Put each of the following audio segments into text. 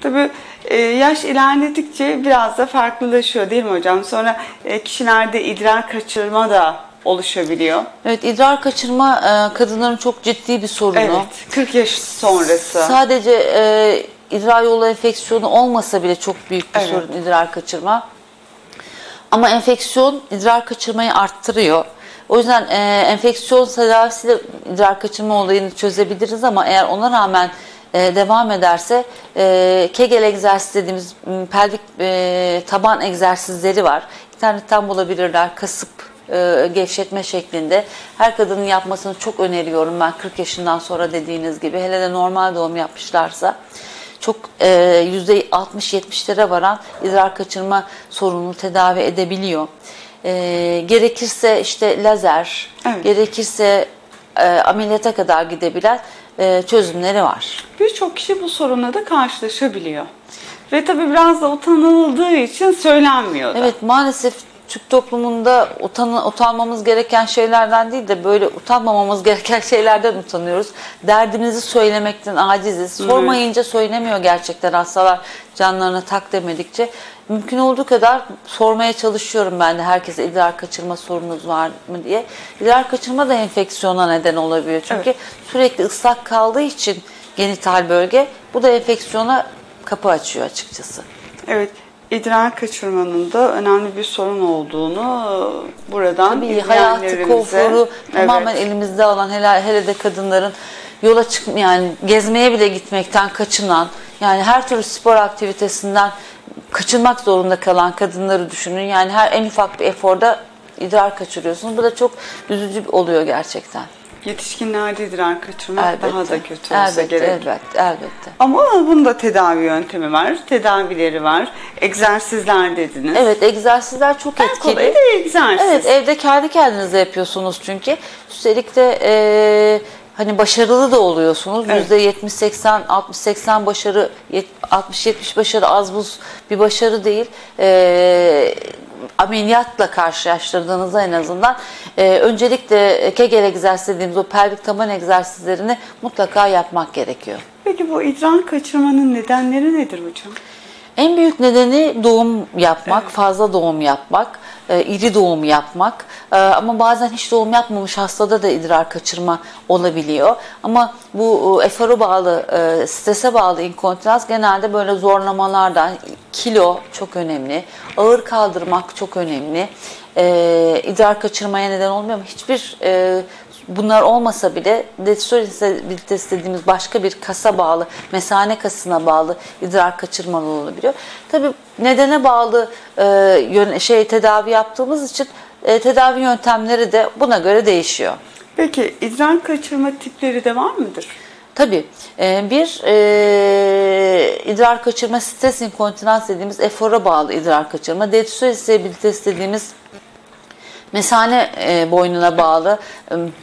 Tabii yaş ilerledikçe biraz da farklılaşıyor değil mi hocam? Sonra kişilerde idrar kaçırma da oluşabiliyor. Evet, idrar kaçırma kadınların çok ciddi bir sorunu. Evet, 40 yaş sonrası. Sadece idrar yolu enfeksiyonu olmasa bile çok büyük bir sorun idrar kaçırma. Ama enfeksiyon idrar kaçırmayı arttırıyor. O yüzden enfeksiyon tedavisiyle idrar kaçırma olayını çözebiliriz ama eğer ona rağmen devam ederse Kegel egzersiz dediğimiz pelvik taban egzersizleri var. İnternetten bulabilirler, kasıp gevşetme şeklinde. Her kadının yapmasını çok öneriyorum ben, 40 yaşından sonra dediğiniz gibi. Hele de normal doğum yapmışlarsa çok %60-70'lere varan idrar kaçırma sorununu tedavi edebiliyor. Gerekirse işte lazer, gerekirse ameliyata kadar gidebilen çözümleri var. Birçok kişi bu sorunla da karşılaşabiliyor. Ve tabii biraz da utanıldığı için söylenmiyor da. Evet, maalesef Türk toplumunda utanmamız gereken şeylerden değil de böyle utanmamamız gereken şeylerden utanıyoruz. Derdimizi söylemekten aciziz. Sormayınca söylemiyor gerçekten hastalar, canlarına tak demedikçe. Mümkün olduğu kadar sormaya çalışıyorum ben de herkese, idrar kaçırma sorununuz var mı diye. İdrar kaçırma da enfeksiyona neden olabiliyor. Çünkü sürekli ıslak kaldığı için genital bölge, bu da enfeksiyona kapı açıyor açıkçası. Evet. İdrar kaçırmanın da önemli bir sorun olduğunu buradan hayatı konforu tamamen elimizde olan, hele de kadınların yola çıkma, yani gezmeye bile gitmekten kaçınan, yani her türlü spor aktivitesinden kaçınmak zorunda kalan kadınları düşünün. Yani her en ufak bir eforda idrar kaçırıyorsunuz. Bu da çok üzücü oluyor gerçekten. Yetişkinlerde idrar kaçırmak daha da kötü olsa gerek. Elbette. Ama bunun da tedavi yöntemi var, tedavileri var. Egzersizler dediniz. Evet, egzersizler çok etkili. En kolay da egzersiz. Evet, evde kendi kendinize yapıyorsunuz çünkü. Üstelik de hani başarılı da oluyorsunuz. %70-80, 60-80 başarı, 60-70 başarı az buz bir başarı değil. Ameliyatla karşılaştırdığınızda en azından öncelikle Kegel egzersiz dediğimiz o pelvik taban egzersizlerini mutlaka yapmak gerekiyor. Peki bu idrar kaçırmanın nedenleri nedir hocam? En büyük nedeni doğum yapmak, fazla doğum yapmak, iri doğum yapmak. Ama bazen hiç doğum yapmamış hastada da idrar kaçırma olabiliyor. Ama bu efora bağlı, strese bağlı inkontinans genelde böyle zorlamalardan, kilo çok önemli, ağır kaldırmak çok önemli. İdrar kaçırmaya neden olmuyor ama hiçbir bunlar olmasa bile destur instabilitesi dediğimiz başka bir kasa bağlı, mesane kasına bağlı idrar kaçırmalı olabiliyor. Tabii nedene bağlı tedavi yaptığımız için tedavi yöntemleri de buna göre değişiyor. Peki idrar kaçırma tipleri de var mıdır? Tabii. İdrar kaçırma stres inkontinans dediğimiz efora bağlı idrar kaçırma, destur instabilitesi dediğimiz mesane boynuna bağlı,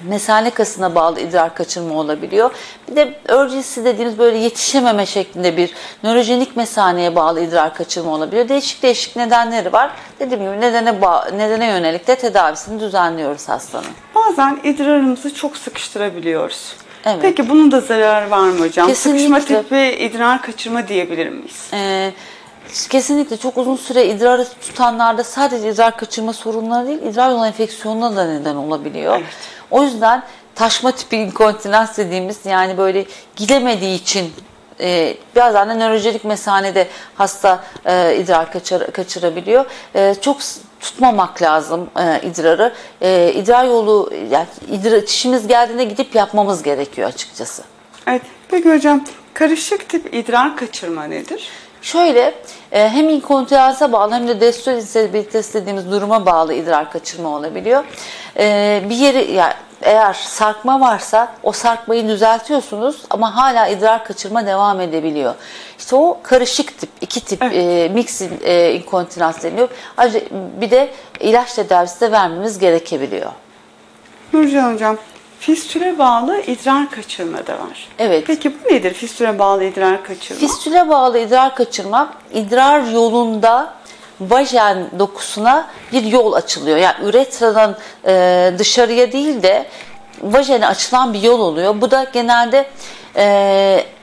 mesane kasına bağlı idrar kaçırma olabiliyor. Bir de urgency dediğimiz böyle yetişememe şeklinde bir nörojenik mesaneye bağlı idrar kaçırma olabiliyor. Değişik nedenleri var. Dediğim gibi nedene yönelik de tedavisini düzenliyoruz hastanın. Bazen idrarımızı çok sıkıştırabiliyoruz. Evet. Peki bunun da zararı var mı hocam? Kesinlikle. Sıkışma tipi idrar kaçırma diyebilir miyiz? Kesinlikle çok uzun süre idrarı tutanlarda sadece idrar kaçırma sorunları değil, idrar yolu enfeksiyonuna da neden olabiliyor. Evet. O yüzden taşma tipi inkontinans dediğimiz, yani böyle gidemediği için birazdan da nörojenik mesanede hasta idrar kaçırabiliyor. Çok tutmamak lazım idrarı. İdrar yolu, yani çişimiz geldiğinde gidip yapmamız gerekiyor açıkçası. Evet. Peki hocam, karışık tip idrar kaçırma nedir? Şöyle, hem inkontinansa bağlı hem de destur instabilitesi dediğimiz duruma bağlı idrar kaçırma olabiliyor. Bir yeri, yani eğer sarkma varsa o sarkmayı düzeltiyorsunuz ama hala idrar kaçırma devam edebiliyor. İşte o karışık tip, iki tip mix inkontinans deniyor. Ayrıca bir de ilaç tedavisi de vermemiz gerekebiliyor. Nurcan hocam, fistüle bağlı idrar kaçırma da var. Evet. Peki bu nedir, fistüle bağlı idrar kaçırma? Fistüle bağlı idrar kaçırma, idrar yolunda vajen dokusuna bir yol açılıyor. Yani üretradan dışarıya değil de vajene açılan bir yol oluyor. Bu da genelde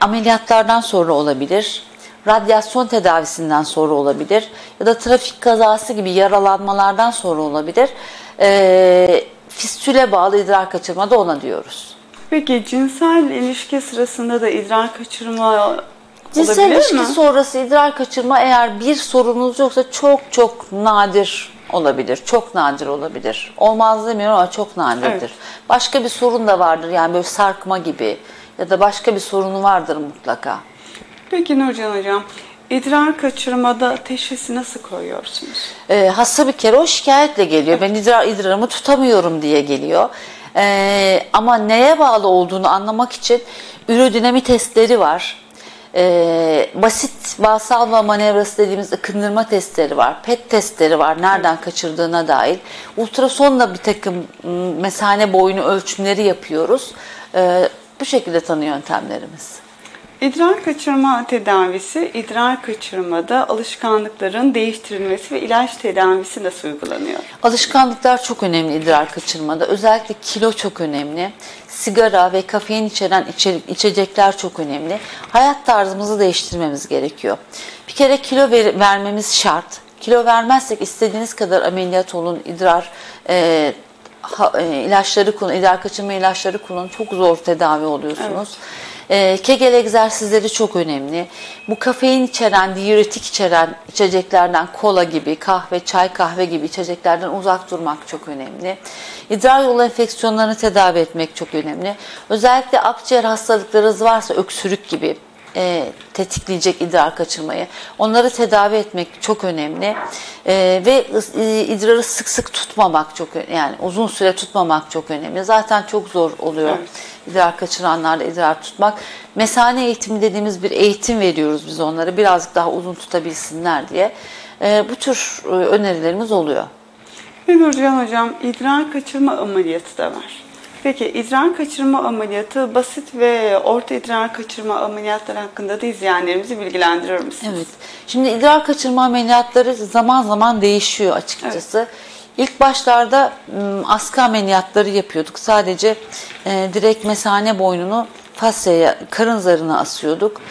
ameliyatlardan sonra olabilir. radyasyon tedavisinden sonra olabilir ya da trafik kazası gibi yaralanmalardan sonra olabilir. Fistüle bağlı idrar kaçırma da ona diyoruz. Peki cinsel ilişki sırasında da idrar kaçırma cinsel ilişki mi? Sonrası idrar kaçırma eğer bir sorununuz yoksa çok nadir olabilir. Çok nadir olabilir. Olmaz demiyorum ama çok nadirdir. Evet. Başka bir sorun da vardır. Yani böyle sarkma gibi ya da başka bir sorunu vardır mutlaka. Peki Nurcan Hocam, idrar kaçırmada teşhisi nasıl koyuyorsunuz? Hasta bir kere o şikayetle geliyor. Ben idrarımı tutamıyorum diye geliyor. Ama neye bağlı olduğunu anlamak için ürodinami testleri var. Basit bağ salma manevrası dediğimiz ıkındırma testleri var. PET testleri var. Nereden kaçırdığına dair. Ultrasonla bir takım mesane boyunu ölçümleri yapıyoruz. Bu şekilde tanı yöntemlerimiz. İdrar kaçırma tedavisi, idrar kaçırmada alışkanlıkların değiştirilmesi ve ilaç tedavisi nasıl uygulanıyor? Alışkanlıklar çok önemli idrar kaçırmada. Özellikle kilo çok önemli. Sigara ve kafein içeren içecekler çok önemli. Hayat tarzımızı değiştirmemiz gerekiyor. Bir kere kilo vermemiz şart. Kilo vermezsek istediğiniz kadar ameliyat olun, idrar kaçırma ilaçları kullanın. Çok zor tedavi oluyorsunuz. Evet. Kegel egzersizleri çok önemli. Bu kafein içeren, diüretik içeren içeceklerden kola gibi, çay kahve gibi içeceklerden uzak durmak çok önemli. İdrar yolu enfeksiyonlarını tedavi etmek çok önemli. Özellikle akciğer hastalıklarınız varsa öksürük gibi tetikleyecek idrar kaçırmayı. Onları tedavi etmek çok önemli. Ve idrarı sık sık tutmamak çok önemli. Yani uzun süre tutmamak çok önemli. Zaten çok zor oluyor. Evet. İdrar kaçıranlarla idrar tutmak. Mesane eğitimi dediğimiz bir eğitim veriyoruz biz onlara. Birazcık daha uzun tutabilsinler diye. Bu tür önerilerimiz oluyor. Nurcan Hocam, idrar kaçırma ameliyatı da var. Peki idrar kaçırma ameliyatı basit ve orta idrar kaçırma ameliyatları hakkında da izleyenlerimizi bilgilendiriyor musunuz? Evet. Şimdi idrar kaçırma ameliyatları zaman zaman değişiyor açıkçası. Evet. İlk başlarda askı ameliyatları yapıyorduk. Sadece direkt mesane boynunu fasyaya, karın zarına asıyorduk.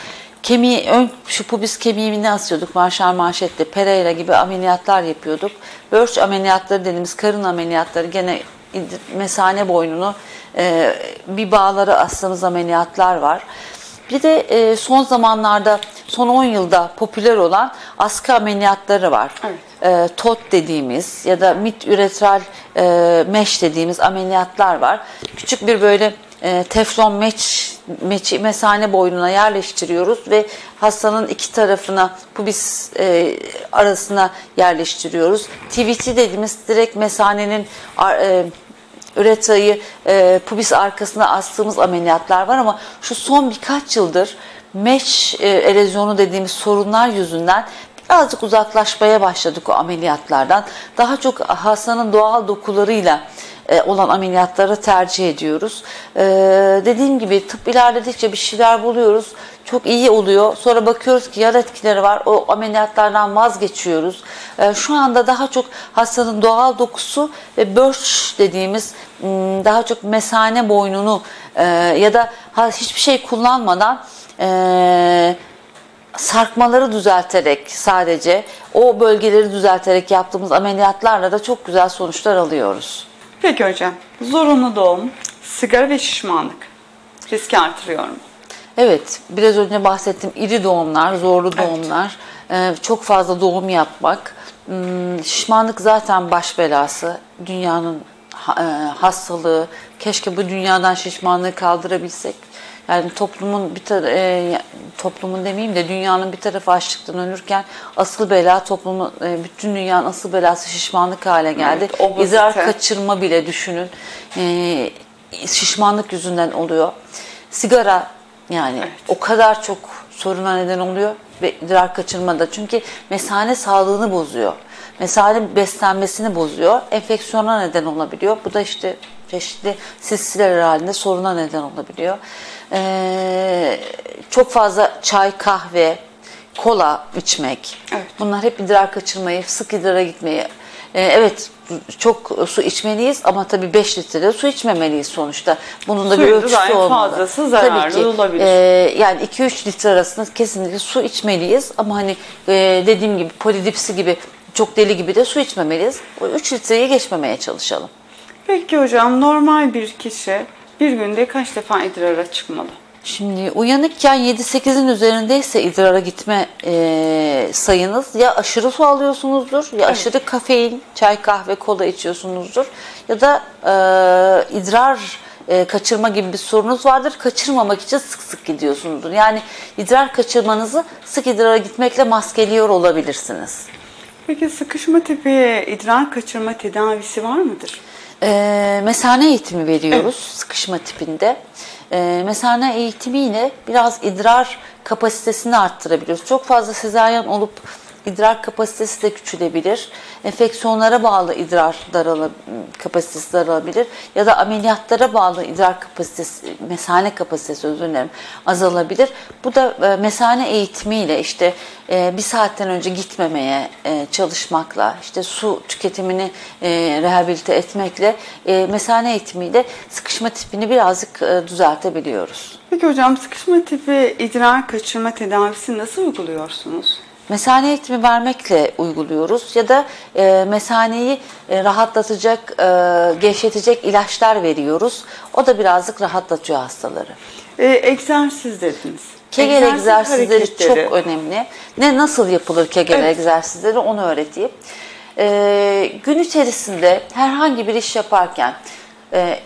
Şu pubis kemiğini asıyorduk. Manşette, Pereira gibi ameliyatlar yapıyorduk. Börç ameliyatları dediğimiz karın ameliyatları gene mesane boynunu bir bağlara astığımız ameliyatlar var. Bir de son zamanlarda, son 10 yılda popüler olan askı ameliyatları var. Evet. TOT dediğimiz ya da midüretral mesh dediğimiz ameliyatlar var. Küçük bir böyle teflon meçi mesane boynuna yerleştiriyoruz ve hastanın iki tarafına, pubis arasına yerleştiriyoruz. TVT dediğimiz direkt mesanenin üretrayı pubis arkasına astığımız ameliyatlar var ama şu son birkaç yıldır mesh erozyonu dediğimiz sorunlar yüzünden birazcık uzaklaşmaya başladık o ameliyatlardan. Daha çok hastanın doğal dokularıyla olan ameliyatları tercih ediyoruz. Dediğim gibi tıp ilerledikçe bir şeyler buluyoruz. Çok iyi oluyor. Sonra bakıyoruz ki yan etkileri var. O ameliyatlardan vazgeçiyoruz. Şu anda daha çok hastanın doğal dokusu ve börç dediğimiz daha çok mesane boynunu ya da hiçbir şey kullanmadan sarkmaları düzelterek sadece o bölgeleri düzelterek yaptığımız ameliyatlarla da çok güzel sonuçlar alıyoruz. Peki hocam, zorunlu doğum, sigara ve şişmanlık riski artırıyor mu? Evet, biraz önce bahsettiğim iri doğumlar, zorlu doğumlar, evet. Çok fazla doğum yapmak, şişmanlık zaten baş belası, dünyanın hastalığı, keşke bu dünyadan şişmanlığı kaldırabilsek. Yani dünyanın bir tarafı açlıktan ölürken asıl bela bütün dünyanın asıl belası şişmanlık hale geldi. Evet, İdrar kaçırma bile düşünün. Şişmanlık yüzünden oluyor. Sigara yani evet. O kadar çok soruna neden oluyor ve idrar kaçırmada. Çünkü mesane sağlığını bozuyor. Mesane beslenmesini bozuyor. Enfeksiyona neden olabiliyor. Bu da işte çeşitli silsileler halinde soruna neden olabiliyor. Çok fazla çay, kahve, kola içmek. Evet. Bunlar hep idrar kaçırmayı, sık idrara gitmeyi, Evet, çok su içmeliyiz ama tabii 5 litre su içmemeliyiz sonuçta. Bunun da bir ölçüsü olmalı. Fazlası zararlı tabii ki, olabilir. Yani 2-3 litre arasında kesinlikle su içmeliyiz ama hani dediğim gibi polidipsi gibi çok deli gibi de su içmemeliyiz. 3 litreyi geçmemeye çalışalım. Peki hocam, normal bir kişi bir günde kaç defa idrara çıkmalı? Şimdi uyanıkken 7-8'in üzerindeyse idrara gitme sayınız, ya aşırı su alıyorsunuzdur, ya aşırı kafein, çay, kahve, kola içiyorsunuzdur, ya da idrar kaçırma gibi bir sorunuz vardır. Kaçırmamak için sık sık gidiyorsunuzdur. Yani idrar kaçırmanızı sık idrara gitmekle maskeliyor olabilirsiniz. Peki sıkışma tipi idrar kaçırma tedavisi var mıdır? Mesane eğitimi veriyoruz sıkışma tipinde. Mesane eğitimiyle biraz idrar kapasitesini arttırabiliyoruz. Çok fazla sezaryen olup idrar kapasitesi de küçülebilir. Enfeksiyonlara bağlı idrar kapasitesi daralabilir. Ya da ameliyatlara bağlı idrar kapasitesi, mesane kapasitesi azalabilir. Bu da mesane eğitimiyle işte bir saatten önce gitmemeye çalışmakla, işte su tüketimini rehabilite etmekle, mesane eğitimiyle sıkışma tipini birazcık düzeltebiliyoruz. Peki hocam, sıkışma tipi idrar kaçırma tedavisi nasıl uyguluyorsunuz? Mesane eğitimi vermekle uyguluyoruz ya da mesaneyi rahatlatacak, gevşetecek ilaçlar veriyoruz. O da birazcık rahatlatıyor hastaları. Egzersiz dediniz. Kegel egzersizleri çok önemli. Nasıl yapılır kegel egzersizleri, onu öğreteyim. Gün içerisinde herhangi bir iş yaparken,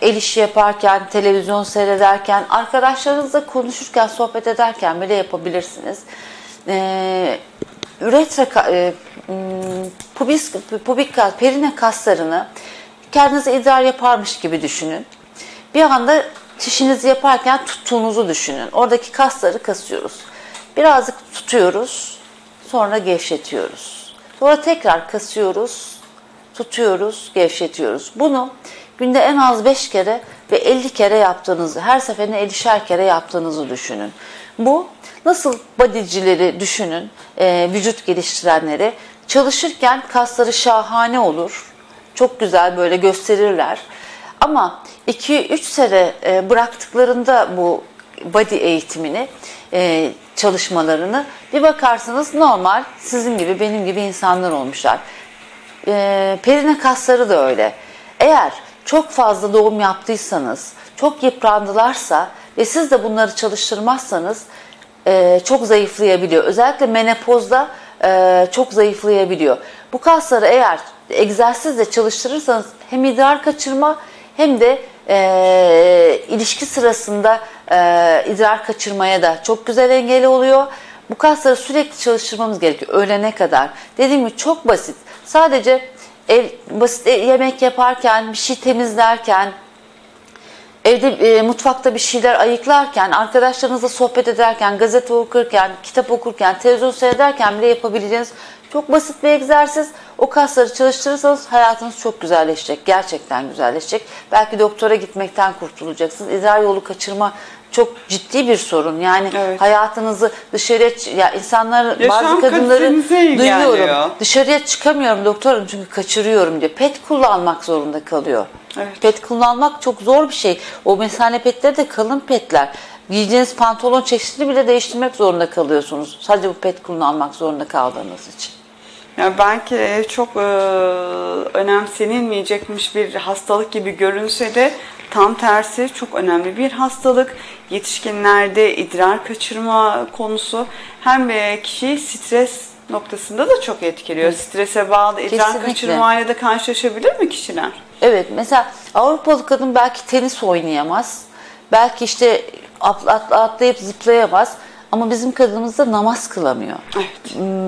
el işi yaparken, televizyon seyrederken, arkadaşlarınızla konuşurken, sohbet ederken bile yapabilirsiniz. Üretra, pubik kas, perine kaslarını kendinize idrar yaparmış gibi düşünün. Bir anda çişinizi yaparken tuttuğunuzu düşünün. Oradaki kasları kasıyoruz. Birazcık tutuyoruz, sonra gevşetiyoruz. Sonra tekrar kasıyoruz, tutuyoruz, gevşetiyoruz. Bunu günde en az 5 kere ve 50 kere yaptığınızı, her seferinde 50'şer kere yaptığınızı düşünün. Bu nasıl bodycileri düşünün, vücut geliştirenleri. Çalışırken kasları şahane olur. Çok güzel böyle gösterirler. Ama 2-3 sene bıraktıklarında bu body eğitimini, çalışmalarını bir bakarsınız normal sizin gibi benim gibi insanlar olmuşlar. Perine kasları da öyle. Eğer çok fazla doğum yaptıysanız, çok yıprandılarsa ve siz de bunları çalıştırmazsanız çok zayıflayabiliyor. Özellikle menopozda çok zayıflayabiliyor. Bu kasları eğer egzersizle çalıştırırsanız hem idrar kaçırma hem de ilişki sırasında idrar kaçırmaya da çok güzel engel oluyor. Bu kasları sürekli çalıştırmamız gerekiyor öğlene kadar. Dediğim gibi çok basit. Sadece basit yemek yaparken, bir şey temizlerken, evde mutfakta bir şeyler ayıklarken, arkadaşlarınızla sohbet ederken, gazete okurken, kitap okurken, televizyon seyrederken bile yapabileceğiniz çok basit bir egzersiz. O kasları çalıştırırsanız hayatınız çok güzelleşecek. Gerçekten güzelleşecek. Belki doktora gitmekten kurtulacaksınız. İdrar yolu kaçırma çok ciddi bir sorun. Yani hayatınızı dışarıya, ya insanlar, bazı kadınları duyuyorum. Geliyor. Dışarıya çıkamıyorum doktorum çünkü kaçırıyorum diyor. PET kullanmak zorunda kalıyor. Evet. PET kullanmak çok zor bir şey. O mesane petleri de kalın petler. Giyeceğiniz pantolon çeşidini bile değiştirmek zorunda kalıyorsunuz. Sadece bu PET kullanmak zorunda kaldığınız için. Yani belki çok önemsenilmeyecekmiş bir hastalık gibi görünse de tam tersi çok önemli bir hastalık. Yetişkinlerde idrar kaçırma konusu hem kişiyi stres noktasında da çok etkiliyor. Strese bağlı idrar kaçırmayla da karşılaşabilir mi kişiler? Evet, mesela Avrupalı kadın belki tenis oynayamaz. Belki işte atlayıp zıplayamaz. Ama bizim kadınımız da namaz kılamıyor. Evet.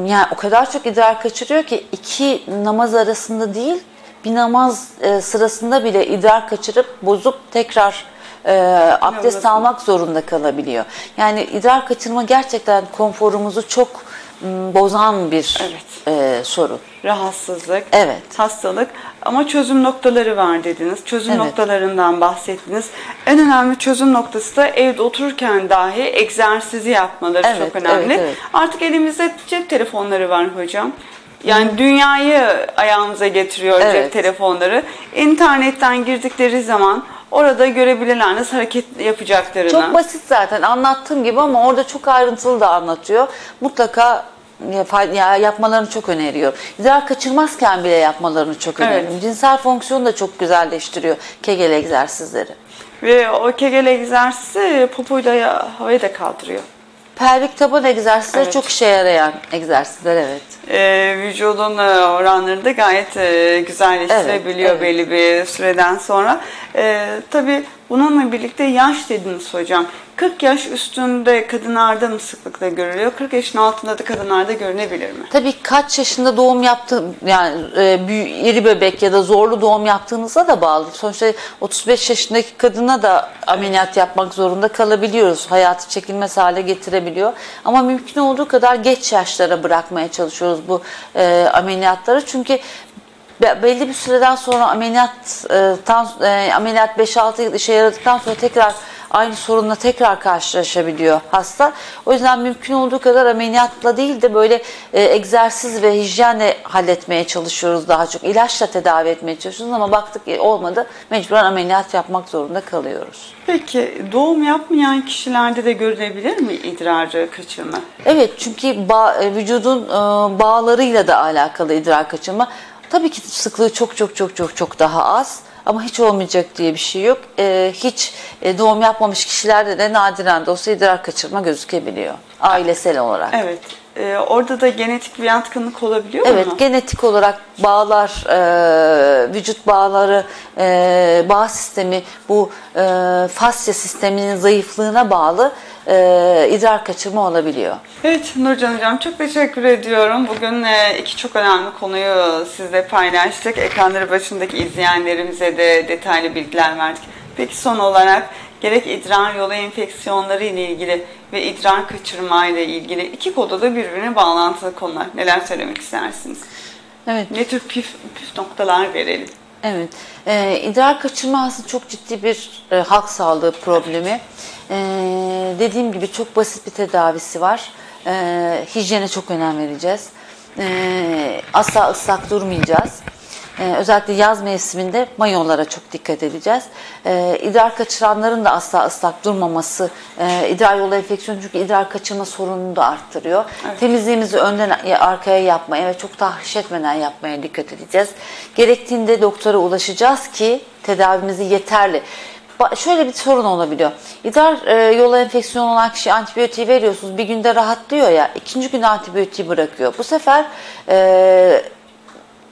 Yani o kadar çok idrar kaçırıyor ki iki namaz arasında değil, bir namaz sırasında bile idrar kaçırıp bozup tekrar abdest almak zorunda kalabiliyor. Yani idrar kaçırma gerçekten konforumuzu çok bozan bir sorun. Rahatsızlık, hastalık ama çözüm noktaları var dediniz. Çözüm noktalarından bahsettiniz. En önemli çözüm noktası da evde otururken dahi egzersizi yapmaları çok önemli. Artık elimizde cep telefonları var hocam. Yani dünyayı ayağımıza getiriyor cep telefonları. İnternetten girdikleri zaman orada görebilirler nasıl hareket yapacaklarını. Çok basit zaten anlattığım gibi ama orada çok ayrıntılı da anlatıyor. Mutlaka yapmalarını çok öneriyorum. İdrar kaçırmazken bile yapmalarını çok öneriyorum. Evet. Cinsel fonksiyonu da çok güzelleştiriyor Kegel egzersizleri. Ve o Kegel egzersizi popoyla havayı da kaldırıyor. Pelvik taban egzersizleri çok işe yarayan egzersizler vücudun oranları da gayet güzelleştirebiliyor belli bir süreden sonra. Tabii bununla birlikte yaş dediniz hocam. 40 yaş üstünde kadınlarda mı sıklıkla görülüyor? 40 yaşın altında da kadınlarda görünebilir mi? Tabii kaç yaşında doğum yaptığım, yani iri bebek ya da zorlu doğum yaptığınıza da bağlı. Sonuçta 35 yaşındaki kadına da ameliyat yapmak zorunda kalabiliyoruz. Hayatı çekilmez hale getirebiliyor. Ama mümkün olduğu kadar geç yaşlara bırakmaya çalışıyoruz bu ameliyatları. Çünkü belli bir süreden sonra ameliyat 5-6 yıl işe yaradıktan sonra tekrar aynı sorunla tekrar karşılaşabiliyor hasta. O yüzden mümkün olduğu kadar ameliyatla değil de böyle egzersiz ve hijyenle halletmeye çalışıyoruz daha çok. İlaçla tedavi etmeye çalışıyoruz ama baktık olmadı. Mecburen ameliyat yapmak zorunda kalıyoruz. Peki doğum yapmayan kişilerde de görülebilir mi idrar kaçırma? Evet, çünkü vücudun bağlarıyla da alakalı idrar kaçırma. Tabii ki sıklığı çok daha az. Ama hiç olmayacak diye bir şey yok. Hiç doğum yapmamış kişilerde de nadiren de olsa idrar kaçırma gözükebiliyor. Ailesel olarak. Evet. Orada da genetik bir yatkınlık olabiliyor mu? Evet. Genetik olarak bağlar, vücut bağları, bağ sistemi, bu fasya sisteminin zayıflığına bağlı idrar kaçırma olabiliyor. Evet Nurcan Hocam, çok teşekkür ediyorum. Bugün iki çok önemli konuyu sizle paylaştık. Ekranları başındaki izleyenlerimize de detaylı bilgiler verdik. Peki son olarak gerek idrar yolu enfeksiyonları ile ilgili ve idrar kaçırma ile ilgili iki konuda da birbirine bağlantılı konular. Neler söylemek istersiniz? Evet. Ne tür püf noktalar verelim? Evet, idrar kaçırma aslında çok ciddi bir halk sağlığı problemi. Dediğim gibi çok basit bir tedavisi var. Hijyene çok önem vereceğiz. Asla ıslak durmayacağız. Özellikle yaz mevsiminde mayolara çok dikkat edeceğiz. İdrar kaçıranların da asla ıslak durmaması, idrar yolu enfeksiyonu çünkü idrar kaçırma sorununu da arttırıyor. Evet. Temizliğimizi önden arkaya yapmaya ve çok tahriş etmeden yapmaya dikkat edeceğiz. Gerektiğinde doktora ulaşacağız ki tedavimizi yeterli. Şöyle bir sorun olabiliyor. İdrar yolu enfeksiyonu olan kişi antibiyotiği veriyorsunuz. Bir günde rahatlıyor ya, ikinci gün antibiyotiği bırakıyor. Bu sefer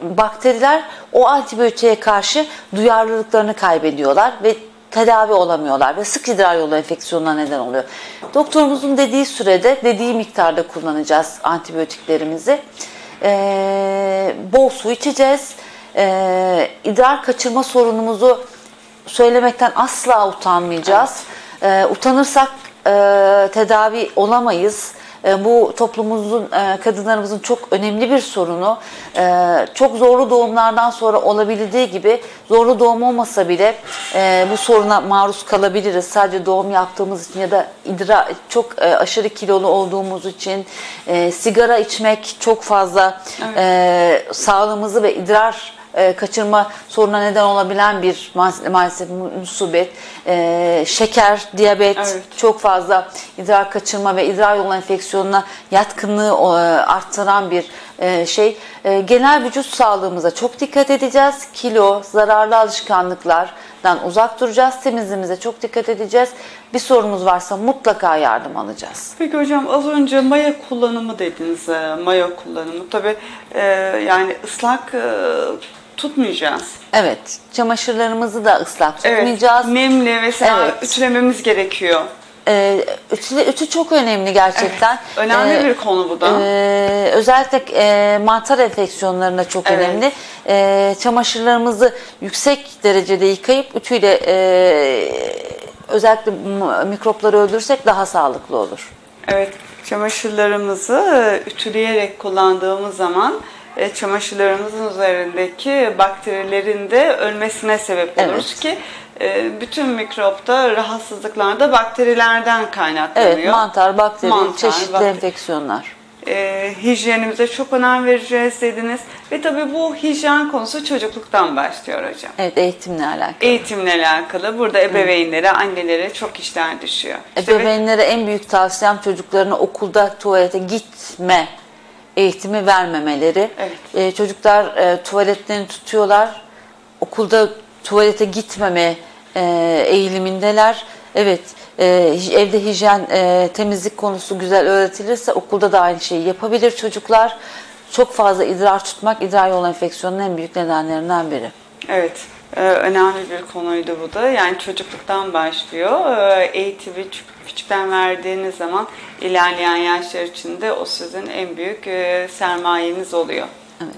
bakteriler o antibiyotiğe karşı duyarlılıklarını kaybediyorlar ve tedavi olamıyorlar ve sık idrar yolu enfeksiyonuna neden oluyor. Doktorumuzun dediği sürede, dediği miktarda kullanacağız antibiyotiklerimizi. Bol su içeceğiz. İdrar kaçırma sorunumuzu söylemekten asla utanmayacağız. Utanırsak tedavi olamayız. Bu toplumumuzun, kadınlarımızın çok önemli bir sorunu. Çok zorlu doğumlardan sonra olabildiği gibi zorlu doğum olmasa bile bu soruna maruz kalabiliriz. Sadece doğum yaptığımız için ya da çok aşırı kilolu olduğumuz için, sigara içmek çok fazla sağlığımızı ve idrar kaçırma sorununa neden olabilen bir maalesef musibet. Şeker, diyabet, çok fazla idrar kaçırma ve idrar yolu enfeksiyonuna yatkınlığı arttıran bir şey. Genel vücut sağlığımıza çok dikkat edeceğiz. Kilo, zararlı alışkanlıklardan uzak duracağız. Temizliğimize çok dikkat edeceğiz. Bir sorunuz varsa mutlaka yardım alacağız. Peki hocam, az önce mayo kullanımı dediniz. Mayo kullanımı. Tabii yani ıslak tutmayacağız. Evet. Çamaşırlarımızı da ıslak tutmayacağız. Evet, nemli mesela ütülememiz gerekiyor. Ütü çok önemli gerçekten. Evet, önemli bir konu bu da. Özellikle mantar enfeksiyonlarına çok önemli. Çamaşırlarımızı yüksek derecede yıkayıp ütüyle özellikle mikropları öldürürsek daha sağlıklı olur. Evet, çamaşırlarımızı ütüleyerek kullandığımız zaman çamaşırlarımızın üzerindeki bakterilerin de ölmesine sebep oluruz ki bütün mikropta, rahatsızlıklarda bakterilerden kaynaklanıyor. Evet, mantar, bakteri, çeşitli enfeksiyonlar. hijyenimize çok önem vereceğiz dediniz. Ve tabii bu hijyen konusu çocukluktan başlıyor hocam. Evet, eğitimle alakalı. Eğitimle alakalı. Burada ebeveynlere, annelere çok işler düşüyor. Ebeveynlere en büyük tavsiyem çocuklarına okulda tuvalete gitme eğitimi vermemeleri. Evet. Çocuklar tuvaletlerini tutuyorlar. Okulda tuvalete gitmeme eğilimindeler. Evet, evde hijyen, temizlik konusu güzel öğretilirse okulda da aynı şeyi yapabilir çocuklar. Çok fazla idrar tutmak idrar yolu enfeksiyonunun en büyük nedenlerinden biri. Evet, önemli bir konuydu bu da. Yani çocukluktan başlıyor. Eğitimi küçükten verdiğiniz zaman ilerleyen yaşlar içinde o sizin en büyük sermayeniz oluyor. Evet.